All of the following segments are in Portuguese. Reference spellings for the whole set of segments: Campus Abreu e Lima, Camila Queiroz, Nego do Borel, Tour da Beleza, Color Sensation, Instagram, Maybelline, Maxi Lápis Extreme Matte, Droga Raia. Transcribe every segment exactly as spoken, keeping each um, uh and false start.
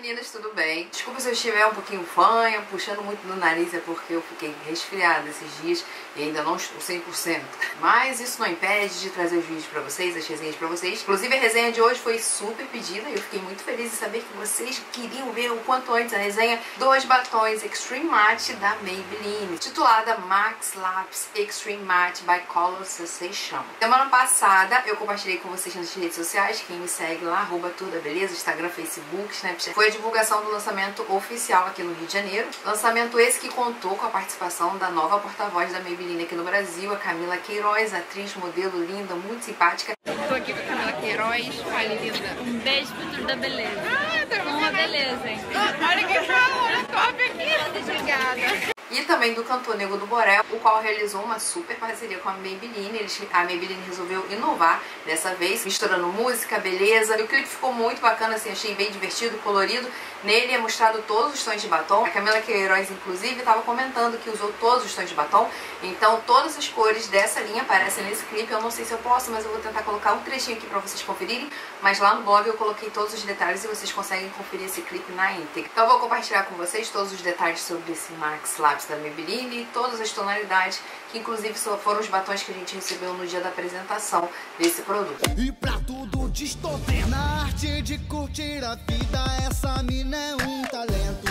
meninas, tudo bem? Desculpa se eu estiver um pouquinho fanha, puxando muito no nariz, é porque eu fiquei resfriada esses dias e ainda não estou cem por cento. Mas isso não impede de trazer os vídeos pra vocês, as resenhas pra vocês. Inclusive a resenha de hoje foi super pedida e eu fiquei muito feliz em saber que vocês queriam ver o quanto antes a resenha dos batons Extreme Matte da Maybelline, titulada Maxi Lápis Extreme Matte by Color Sensation. Semana passada eu compartilhei com vocês nas redes sociais, quem me segue lá, arroba Tour da Beleza, Instagram, Facebook, Snapchat. Foi a divulgação do lançamento oficial aqui no Rio de Janeiro. Lançamento esse que contou com a participação da nova porta-voz da Maybelline aqui no Brasil, a Camila Queiroz, atriz, modelo linda, muito simpática. Tô aqui com a Camila Queiroz. Fale, linda. Um beijo pro Tour da Beleza. Ah, tá bom. Uma beleza, hein? Olha que calor, top aqui. Obrigada. E também do cantor Nego do Borel, o qual realizou uma super parceria com a Maybelline. Eles, a Maybelline resolveu inovar dessa vez, misturando música, beleza. E o clipe ficou muito bacana, assim, achei bem divertido, colorido. Nele é mostrado todos os tons de batom. A Camila Queiroz, inclusive, estava comentando que usou todos os tons de batom. Então, todas as cores dessa linha aparecem nesse clipe. Eu não sei se eu posso, mas eu vou tentar colocar um trechinho aqui pra vocês conferirem. Mas lá no blog eu coloquei todos os detalhes e vocês conseguem conferir esse clipe na íntegra. Então, eu vou compartilhar com vocês todos os detalhes sobre esse Maxi Lápis da Maybelline, todas as tonalidades, que inclusive foram os batons que a gente recebeu no dia da apresentação desse produto. E pra tudo distorcer na arte de curtir a vida, essa mina é um talento.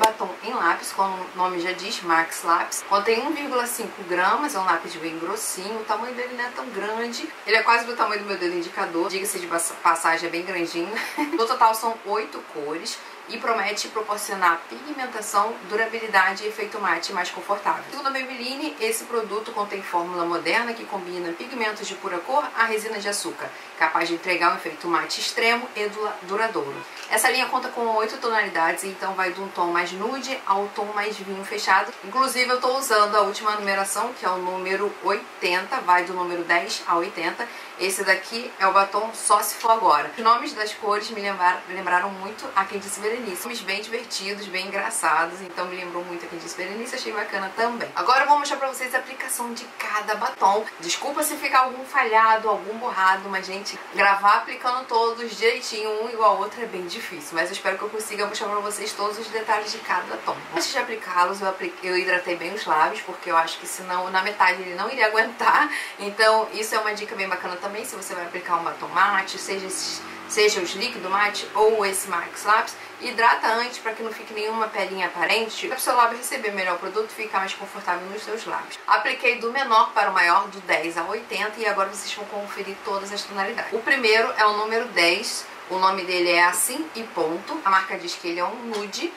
Batom em lápis, como o nome já diz, Maxi Lápis, contém um vírgula cinco gramas, é um lápis bem grossinho, o tamanho dele não é tão grande, ele é quase do tamanho do meu dedo indicador, diga-se de passagem, é bem grandinho. No total são oito cores e promete proporcionar pigmentação, durabilidade e efeito mate mais confortável. Segundo a Maybelline, esse produto contém fórmula moderna que combina pigmentos de pura cor à resina de açúcar, capaz de entregar um efeito mate extremo e duradouro. Essa linha conta com oito tonalidades, então vai de um tom mais nude ao tom mais vinho fechado. Inclusive eu tô usando a última numeração, que é o número oitenta, vai do número dez ao oitenta. Esse daqui é o batom Só Se For Agora. Os nomes das cores me lembraram, me lembraram muito a quem disse Berenice. Nomes bem divertidos, bem engraçados, então me lembrou muito a quem disse Berenice, achei bacana também. Agora eu vou mostrar pra vocês a aplicação de cada batom. Desculpa se ficar algum falhado, algum borrado, mas gente, gravar aplicando todos direitinho, um igual ao outro, é bem difícil. Mas eu espero que eu consiga mostrar pra vocês todos os detalhes de cada tom. Antes de aplicá-los, eu, aplique... eu hidratei bem os lábios, porque eu acho que senão na metade ele não iria aguentar. Então isso é uma dica bem bacana também, se você vai aplicar um batom mate, seja esses... seja os líquido mate ou esse Maxi Lápis, hidrata antes para que não fique nenhuma pelinha aparente, para o seu lábio receber melhor o produto e ficar mais confortável nos seus lábios. Apliquei do menor para o maior, do dez ao oitenta, e agora vocês vão conferir todas as tonalidades. O primeiro é o número dez, o nome dele é Assim e Ponto, a marca diz que ele é um nude.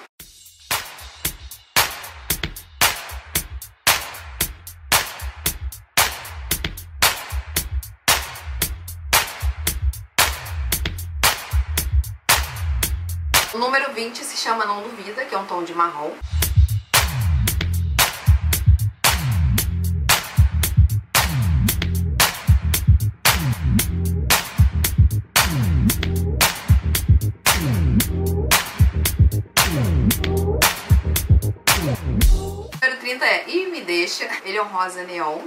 O número vinte se chama Não Duvida, que é um tom de marrom. O número trinta é E Me Deixa, ele é um rosa neon.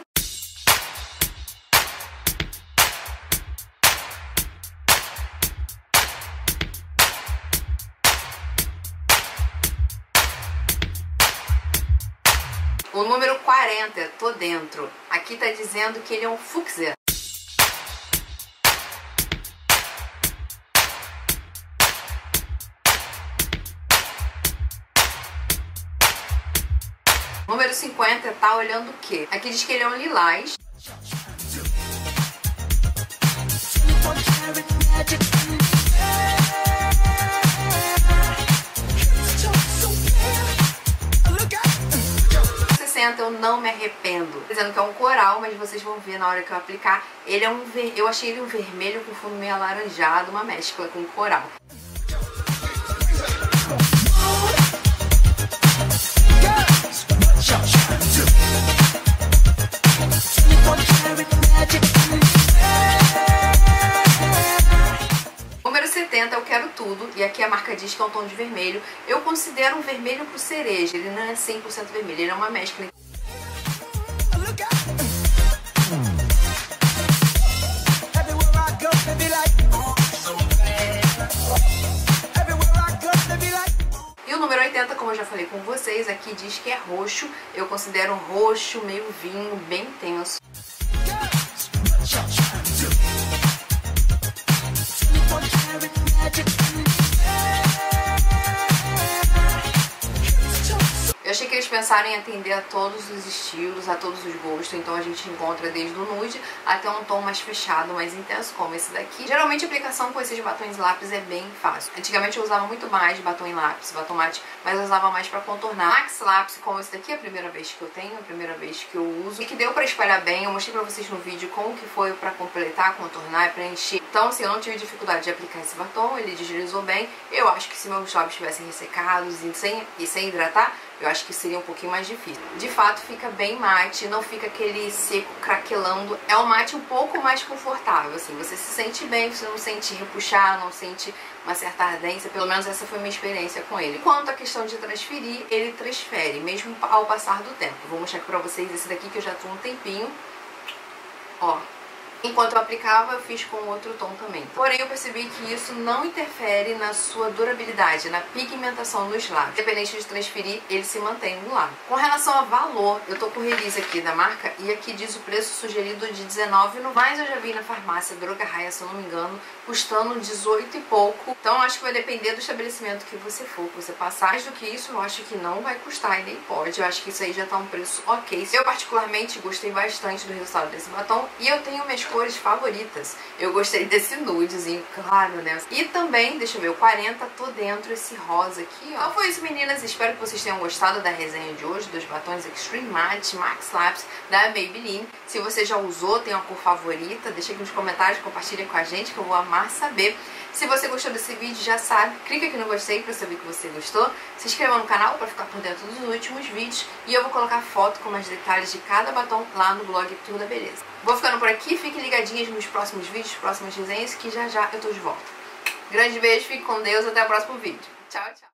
O número quarenta, Tô Dentro. Aqui tá dizendo que ele é um fúcsia. O número cinquenta, Tá Olhando O Quê? Aqui diz que ele é um lilás. Eu Não Me Arrependo, dizendo que é um coral, mas vocês vão ver na hora que eu aplicar. Ele é um ver... eu achei ele um vermelho com fundo meio alaranjado, uma mescla com coral. Eu Quero Tudo, e aqui a marca diz que é um tom de vermelho. Eu considero um vermelho pro cereja, ele não é cem por cento vermelho, ele é uma mescla. como eu já falei com vocês, aqui diz que é roxo. Eu considero um roxo meio vinho, bem intenso. Eu achei que eles pensaram em atender a todos os estilos, a todos os gostos, então a gente encontra desde o nude até um tom mais fechado, mais intenso, como esse daqui. Geralmente a aplicação com esses batons lápis é bem fácil. Antigamente eu usava muito mais batom em lápis, batom mate, mas eu usava mais pra contornar. Maxi Lápis, como esse daqui, é a primeira vez que eu tenho, a primeira vez que eu uso, e que deu pra espalhar bem. Eu mostrei pra vocês no vídeo como que foi pra completar, contornar e preencher. Então assim, eu não tive dificuldade de aplicar esse batom, ele deslizou bem. Eu acho que se meus lábios estivessem ressecados e sem, e sem hidratar, eu acho que seria um pouquinho mais difícil. De fato, fica bem mate, não fica aquele seco craquelando. É um mate um pouco mais confortável, assim. Você se sente bem, você não sente repuxar, não sente uma certa ardência. Pelo menos essa foi minha experiência com ele. Quanto à questão de transferir, ele transfere, mesmo ao passar do tempo. Vou mostrar aqui pra vocês esse daqui que eu já tô um tempinho. Ó. Enquanto eu aplicava, eu fiz com outro tom também. Porém, eu percebi que isso não interfere na sua durabilidade, na pigmentação dos lábios. Independente de transferir, ele se mantém no lábio. Com relação a valor, eu tô com o release aqui da marca e aqui diz o preço sugerido de dezenove reais, no mais eu já vi na farmácia Droga Raia, se eu não me engano, custando dezoito e pouco. Então, acho que vai depender do estabelecimento que você for, que você passar. Mais do que isso, eu acho que não vai custar e nem pode. Eu acho que isso aí já tá um preço ok. Eu, particularmente, gostei bastante do resultado desse batom e eu tenho minhas cores favoritas. Eu gostei desse nudezinho, claro, né? E também, deixa eu ver, o quarenta, tô dentro esse rosa aqui, ó. Então foi isso, meninas. Espero que vocês tenham gostado da resenha de hoje, dos batons Extreme Matte, Maxi Lápis, da Maybelline. Se você já usou, tem uma cor favorita, deixa aqui nos comentários, compartilha com a gente, que eu vou amar saber. Se você gostou desse vídeo, já sabe, clica aqui no gostei pra saber que você gostou. Se inscreva no canal pra ficar por dentro dos últimos vídeos. E eu vou colocar foto com mais detalhes de cada batom lá no blog Tour da Beleza. Vou ficando por aqui, fiquem ligadinhas nos próximos vídeos, próximas resenhas, que já já eu tô de volta. Grande beijo, fique com Deus, até o próximo vídeo. Tchau, tchau.